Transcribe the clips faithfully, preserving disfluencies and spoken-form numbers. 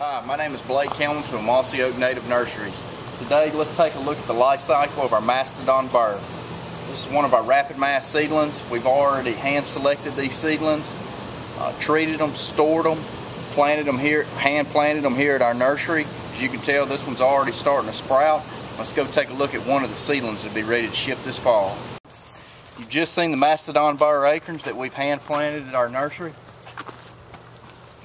Hi, my name is Blake Hamilton from Mossy Oak Native Nurseries. Today, let's take a look at the life cycle of our Mastodon Bur. This is one of our Rapid Mass seedlings. We've already hand-selected these seedlings, uh, treated them, stored them, planted them here, hand-planted them here at our nursery. As you can tell, this one's already starting to sprout. Let's go take a look at one of the seedlings that'll be ready to ship this fall. You've just seen the Mastodon Bur acorns that we've hand-planted at our nursery.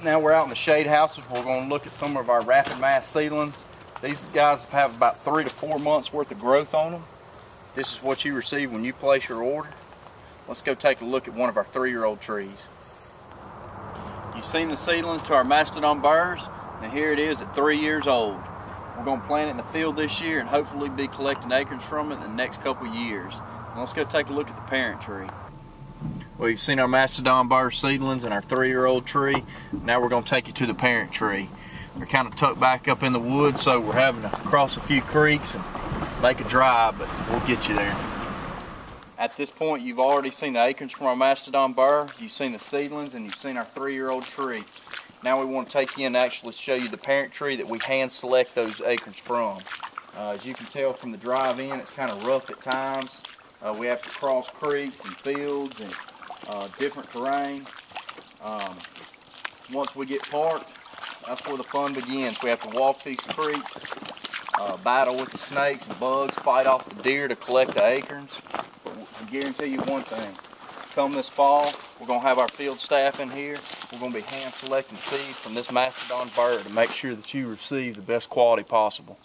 Now we're out in the shade houses. We're going to look at some of our Rapid Mass seedlings. These guys have about three to four months worth of growth on them. This is what you receive when you place your order. Let's go take a look at one of our three-year-old trees. You've seen the seedlings to our Mastodon Burs, and here it is at three years old. We're going to plant it in the field this year and hopefully be collecting acorns from it in the next couple years. Now let's go take a look at the parent tree. Well, you've seen our Mastodon Bur seedlings and our three-year-old tree. Now we're going to take you to the parent tree. They're kind of tucked back up in the woods, so we're having to cross a few creeks and make a drive, but we'll get you there. At this point, you've already seen the acorns from our Mastodon Bur. You've seen the seedlings, and you've seen our three-year-old tree. Now we want to take you in and actually show you the parent tree that we hand select those acorns from. Uh, as you can tell from the drive in, it's kind of rough at times. Uh, we have to cross creeks and fields and uh, different terrain. Um, once we get parked, that's where the fun begins. We have to walk these creeks, uh, battle with the snakes and bugs, fight off the deer to collect the acorns. But I guarantee you one thing. Come this fall, we're going to have our field staff in here. We're going to be hand selecting seeds from this Mastodon Bur to make sure that you receive the best quality possible.